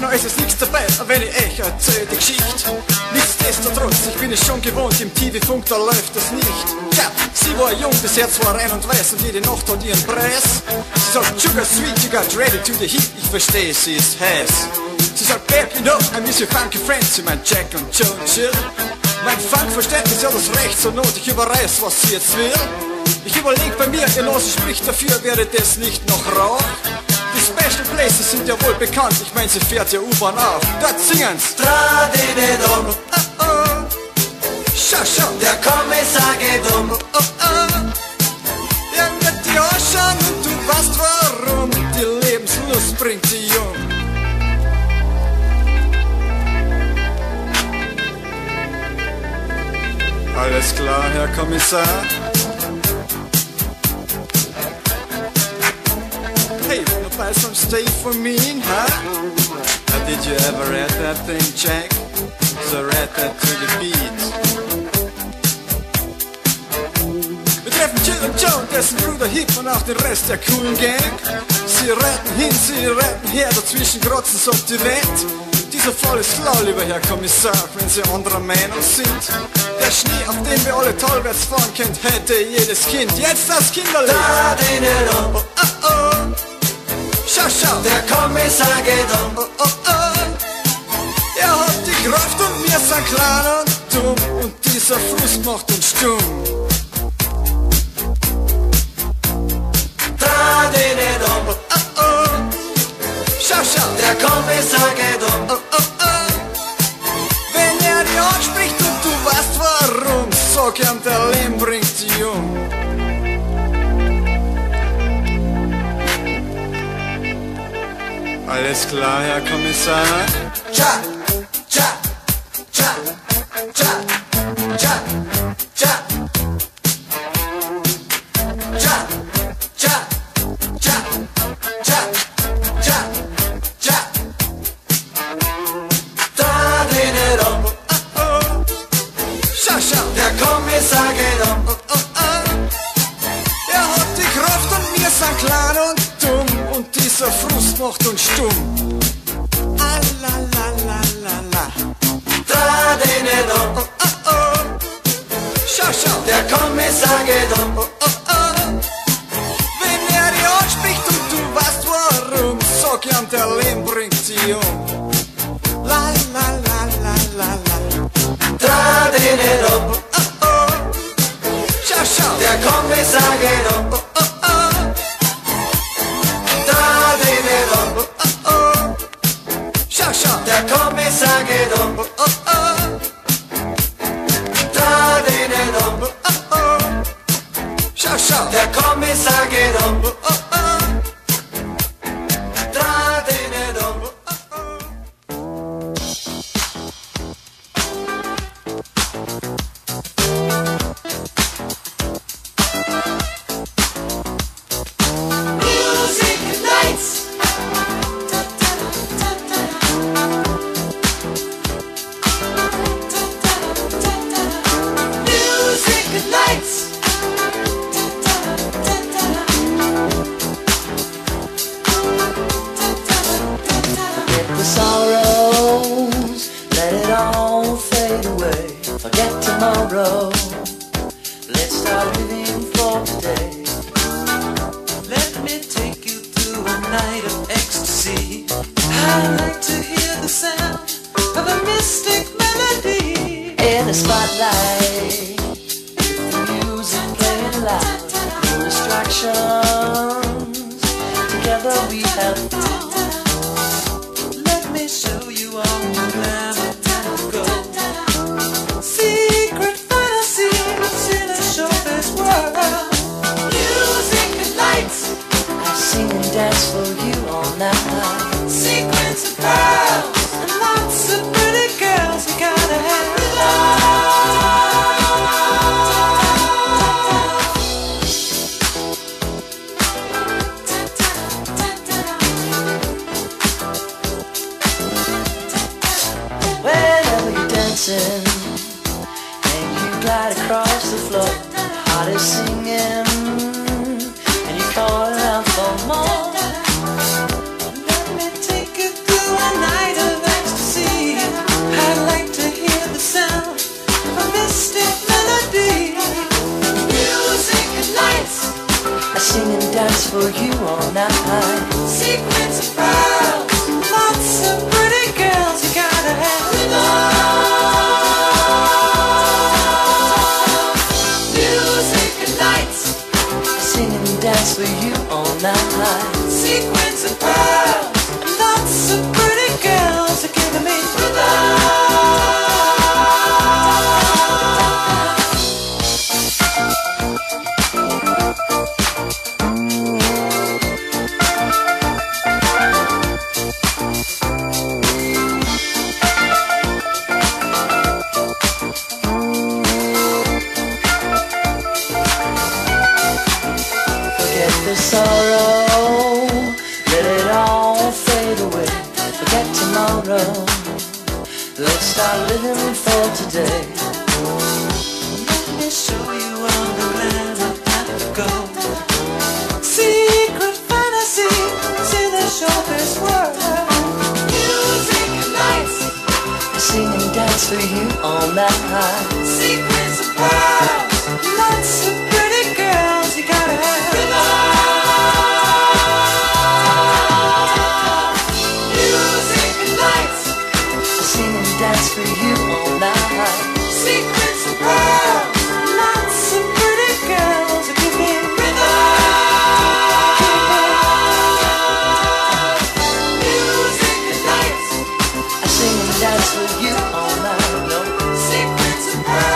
nur es ist nichts dabei, wenn ich erzähl die Geschichte. Nichtsdestotrotz, ich bin es schon gewohnt, im TV-Funk, da läuft es nicht. Tja, sie war jung, das Herz war rein und weiß und jede Nacht hat ihren Preis. Sie sagt, sugar sweet, you got ready to the heat, ich verstehe, sie ist heiß. Sie sagt, babe, you know, I miss your funky friends, sie meint Jack und Joan Chill. Mein Funkverständnis, ja das Recht zur Not, ich überreiß, was sie jetzt will. Ich überleg bei mir, ihr Nase spricht dafür, wäre das nicht noch rau? Die Special Places sind ja wohl bekannt, ich mein, sie fährt ja U-Bahn auf. Dort singen's Tradidedom, oh oh. Schau, schau, der Kommissar geht oh oh. Ja, wird die Ocean und du weißt warum, die Lebenslust bringt sie jung. Alles klar, Herr Kommissar? Hey, wanna buy some steak for me, huh? Now, did you ever read that thing, Jack? So read that to the beat. Wir treffen Jill und Joe und dessen Bruder Hip und auch den Rest der coolen Gang. Sie retten hin, sie retten her, dazwischen grotzen's ob die Welt. Dieser Fall ist klar, lieber Herr Kommissar, wenn Sie anderer Meinung sind. Der Schnee, auf dem wir alle tollwärts fahren könnt, hätte jedes Kind. Jetzt das Kinderlied! Oh, oh, oh. Schau, schau, der Kommissar geht oh, oh, oh. Er hat die Kraft und wir sind klein und dumm. Und dieser Fuß macht uns stumm. Oh, oh, oh. Schau, schau, der Kommissar geht oh, oh, oh. Wenn er dich anspricht und du weißt warum, sag ihm, der Leben bringt dich um. Alles klar, Herr Kommissar? Tja, tja, tja, tja, tja, tja, tja, tja, tja, tja, tja, tja. Da dreht er oh, oh. Schau, schau, der Kommissar geht oh, oh, oh. Er hat die Kraft und wir sind klein und dumm. Und dieser Frust macht uns stumm. Ah, la, la, la, la, la. Tradidedom, oh, oh, oh. Schau, schau, der Kommissar geht um, oh, oh, oh. Wenn er dich anspricht und du weißt warum, sag ihm, der Leben bringt sie um. La, la, la, la, la, la. Tradidedom, oh, oh. Schau, schau, der Kommissar geht um, oh, oh. Der Kommissar geht um, oh, oh. Da den um, oh, oh. Schau, schau, der Kommissar geht um, oh, oh. Da den um, oh, oh. Music Nights. Let me take you through a night. dance for you all night. Sequins and pearls, lots of pretty girls, you gotta have love. Music and lights, sing and dance for you all night. Sequins and pearls, lots of pretty girls, are giving me love. The sorrow, let it all fade away. Forget tomorrow, let's start living for today. Let me show you all the land of Africa. Secret fantasy, see the showbiz world. Music and lights, sing and dance for you all night. Secret surprise, lots of pretty girls you gotta have. Dance for you all night. Secrets of pearl, lots of pretty girls who give me rhythm. Music and lights, I sing and dance for you all night. Secrets of pearl.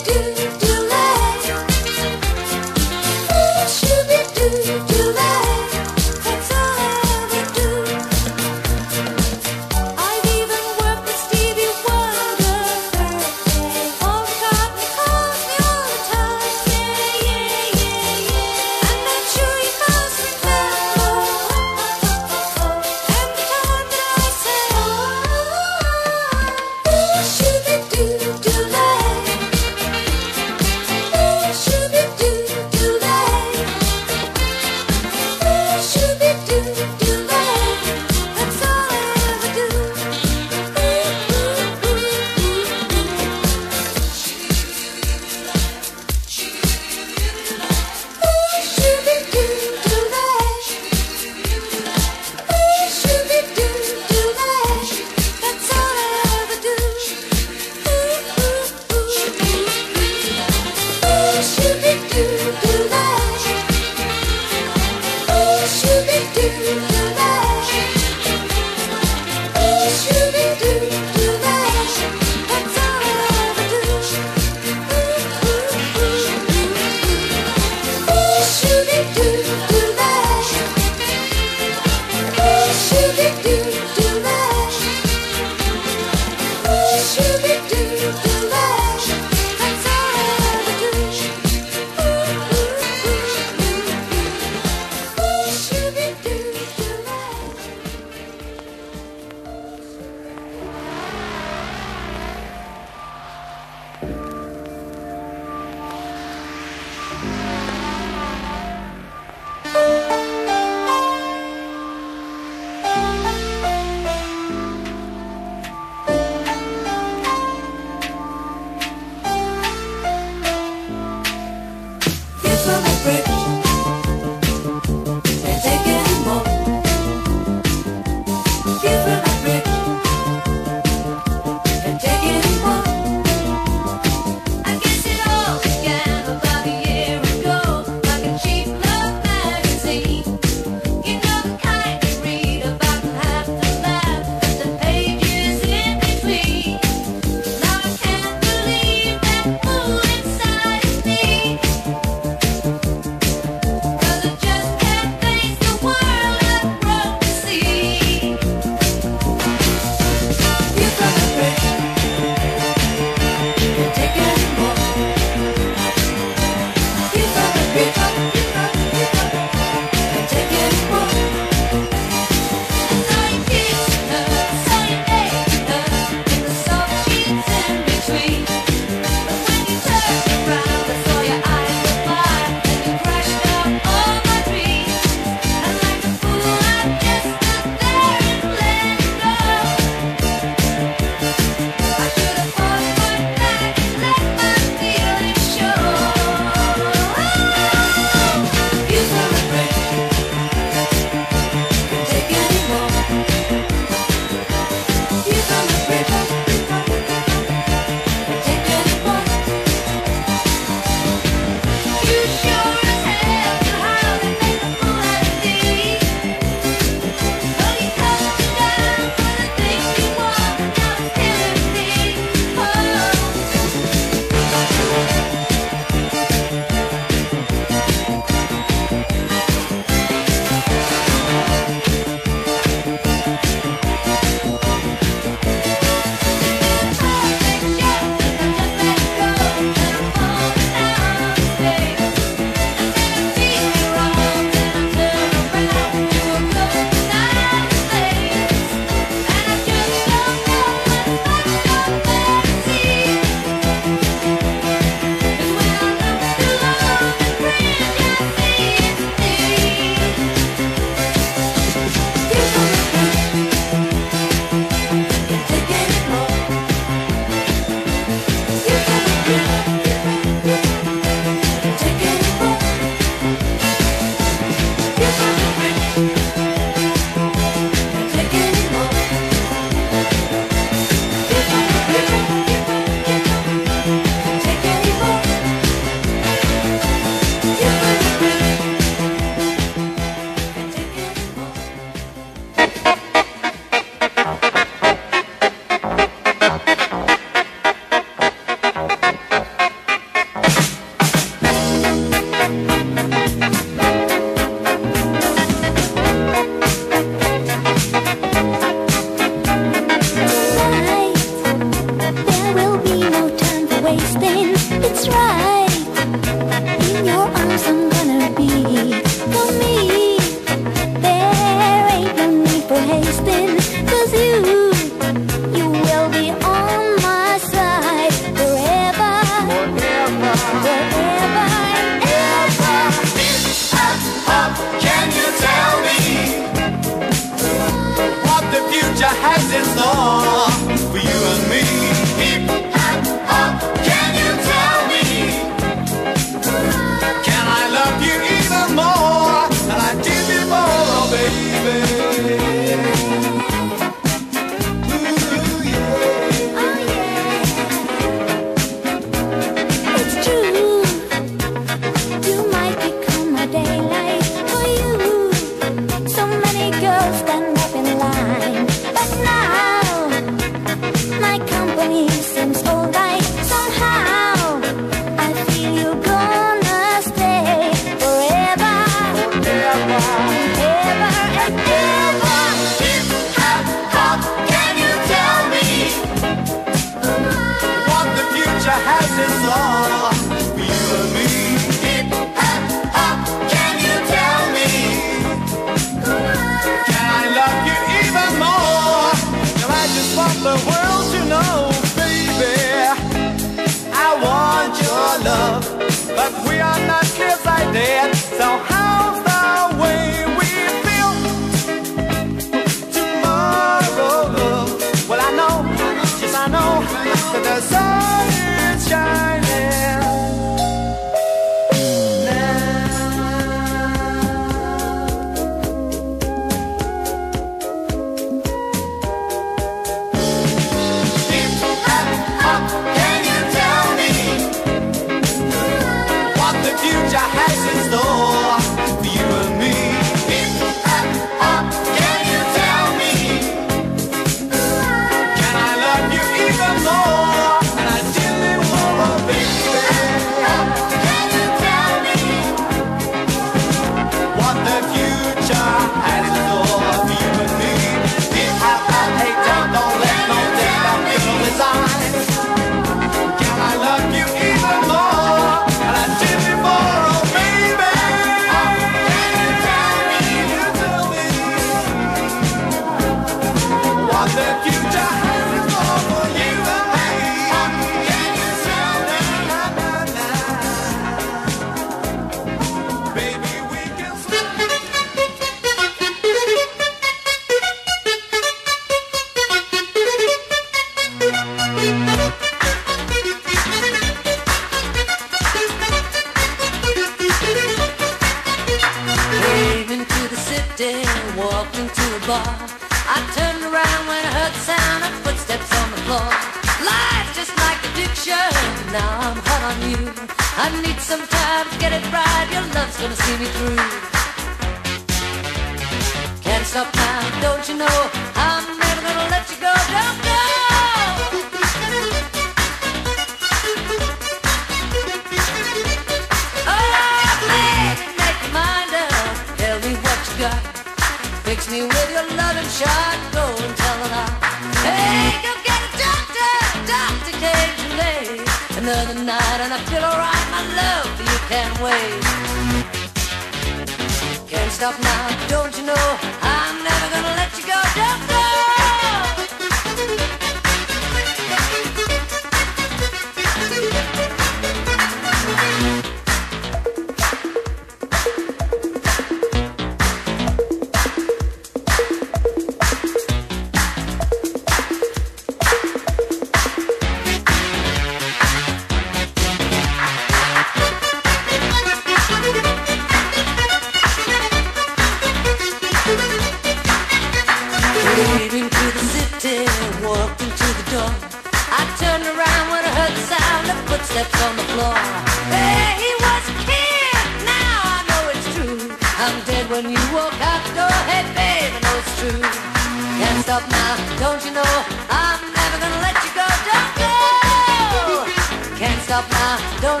Don't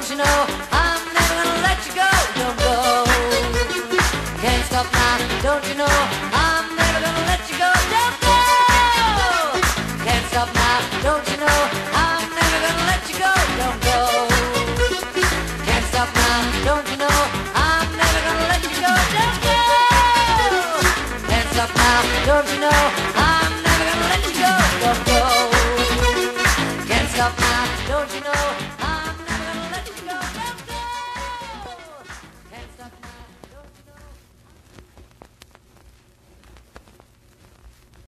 you know?